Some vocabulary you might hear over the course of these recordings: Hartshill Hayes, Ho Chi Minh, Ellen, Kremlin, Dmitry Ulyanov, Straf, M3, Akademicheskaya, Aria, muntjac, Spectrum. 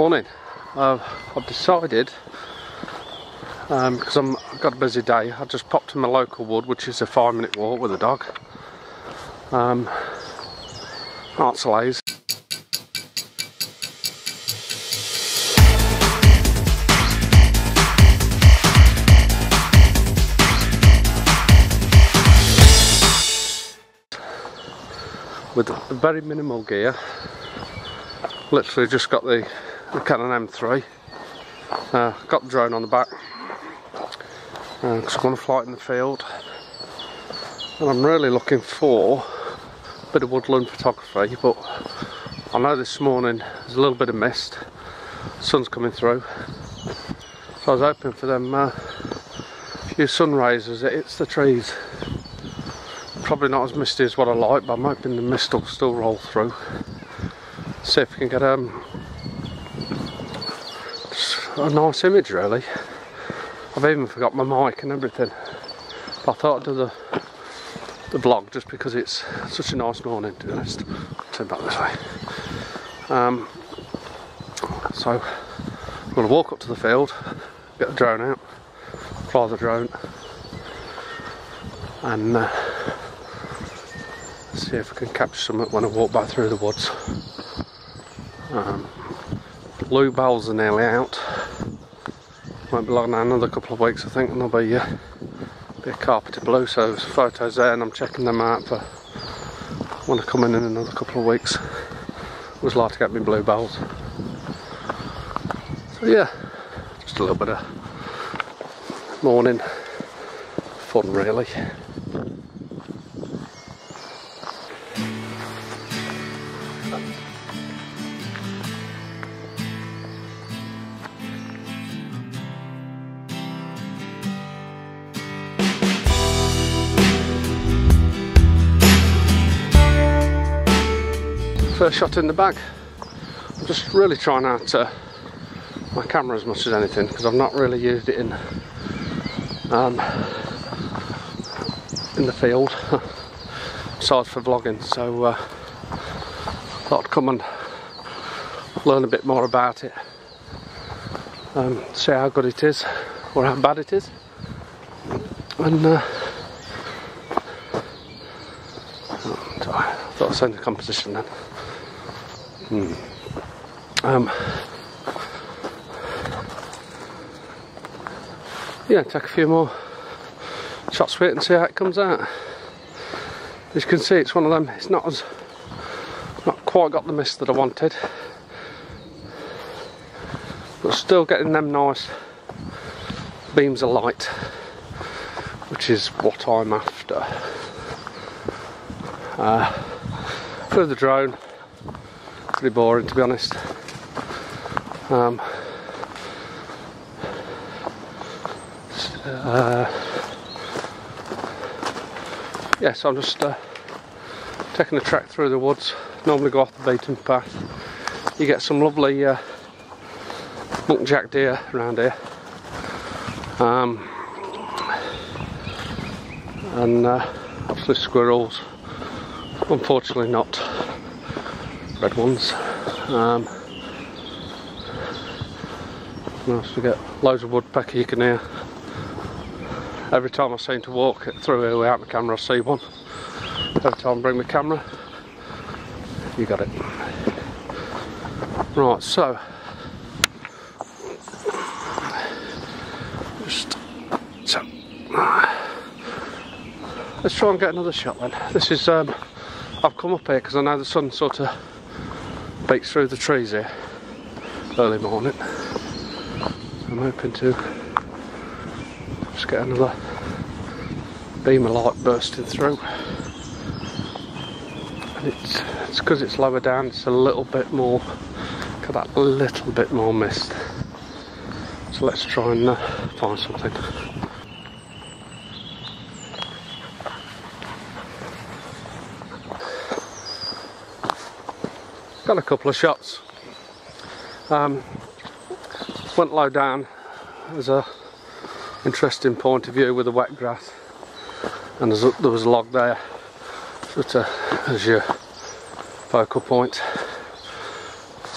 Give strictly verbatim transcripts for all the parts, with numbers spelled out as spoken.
Morning. Uh, I've decided, um, because I'm, I've got a busy day, I just popped in my local wood, which is a five minute walk with a dog. Um, Hartshill Hayes. With very minimal gear, literally just got the, the Canon M three, uh, got the drone on the back, and I'm going to fly it in the field, and I'm really looking for a bit of woodland photography. But I know this morning there's a little bit of mist, sun's coming through, so I was hoping for them uh, few sun rays as it hits the trees. Probably not as misty as what I like, but I'm hoping the mist will still roll through. See if we can get um, a nice image, really. I've even forgot my mic and everything. But I thought I'd do the, the vlog just because it's such a nice morning, to be honest. I'll turn back this way. Um, so, I'm going to walk up to the field, get the drone out, fly the drone, and Uh, see if I can capture something when I walk back through the woods. Um, Blue bells are nearly out. Might be long now, another couple of weeks I think, and there'll be, uh, be a carpeted blue, so there's photos there and I'm checking them out for when I come in in another couple of weeks. Always like to get me blue bells. So yeah, just a little bit of morning fun really. First shot in the bag. I'm just really trying out uh, my camera as much as anything, because I've not really used it in um, in the field besides for vlogging, so uh, I thought I'd come and learn a bit more about it, um, see how good it is or how bad it is, and uh, I thought I'd send the composition then. Hmm. Um, yeah, take a few more shots with it and see how it comes out. As you can see, it's one of them. It's not as not quite got the mist that I wanted, but still getting them nice beams of light, which is what I'm after. Uh, for the drone, pretty boring to be honest. Um, uh, yeah, so I'm just uh, taking a trek through the woods. Normally go off the beaten path. You get some lovely uh, muntjac deer around here, um, and uh, obviously squirrels. Unfortunately, not red ones. Um, nice to get loads of woodpecker you can hear. Every time I seem to walk through here without my camera, I see one. Every time I bring my camera, you got it. Right, so just so let's try and get another shot then. This is um, I've come up here because I know the sun sort of beats through the trees here early morning. I'm hoping to just get another beam of light bursting through, and it's it's because it's lower down, it's a little bit more, got that little bit more mist, so let's try and uh, find something. Got a couple of shots. Um, went low down. There's a interesting point of view with the wet grass, and there's a, there was a log there, sort of as your focal point.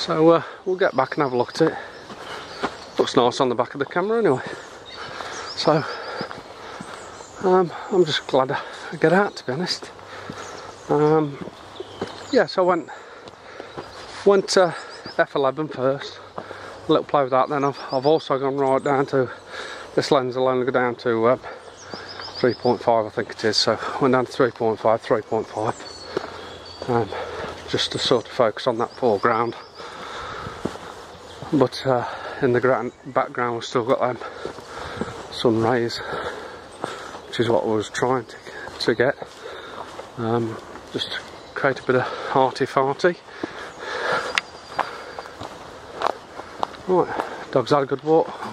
So uh, we'll get back and have a look at it. Looks nice on the back of the camera anyway. So um, I'm just glad I get out, to be honest. Um, yeah, so I went went to F eleven first, a little play with that. Then I've, I've also gone right down to this lens. I'll only go down to uh, three point five, I think it is. So went down to three point five, three point five, um, just to sort of focus on that foreground. But uh, in the grand background, we've still got them sun rays, which is what I was trying to, to get. Um, just to create a bit of hearty farty. Right, dog's had a good walk.